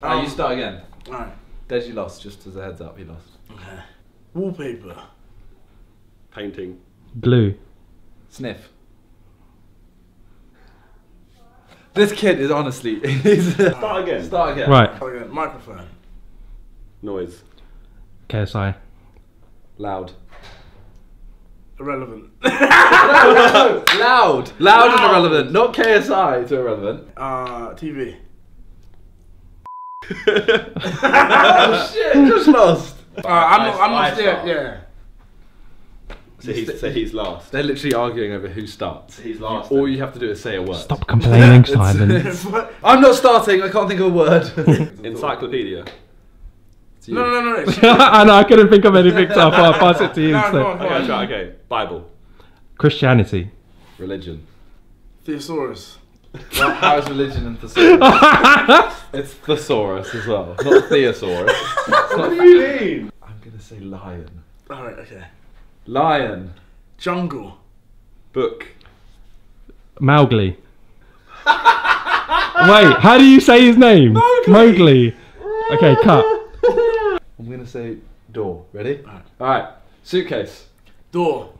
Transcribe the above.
Alright, you start again. Alright. Deji lost, just as a heads up, he lost. Okay. Wallpaper. Painting. Glue. Sniff. This kid is honestly... Start again. Start again. Right. Start again. Microphone. Noise. KSI. Loud. Irrelevant. No, loud. Loud and irrelevant. Not KSI to irrelevant. TV. Oh shit, just lost. I'm not, yeah. So he's last. They're literally arguing over who starts. He's last. All you have to do is say a word. Stop complaining, Simon. I'm not starting, I can't think of a word. Encyclopedia. No. And I couldn't think of anything, so I'll pass it to you. Okay. Bible. Christianity. Religion. Thesaurus. Well, how is religion and thesaurus? It's thesaurus as well, not theosaurus. What do you mean? I'm gonna say lion. Alright, okay. Lion. Jungle. Book. Mowgli. Wait, how do you say his name? Mowgli. Okay, cut. I'm gonna say door. Ready? Alright. Suitcase. Door.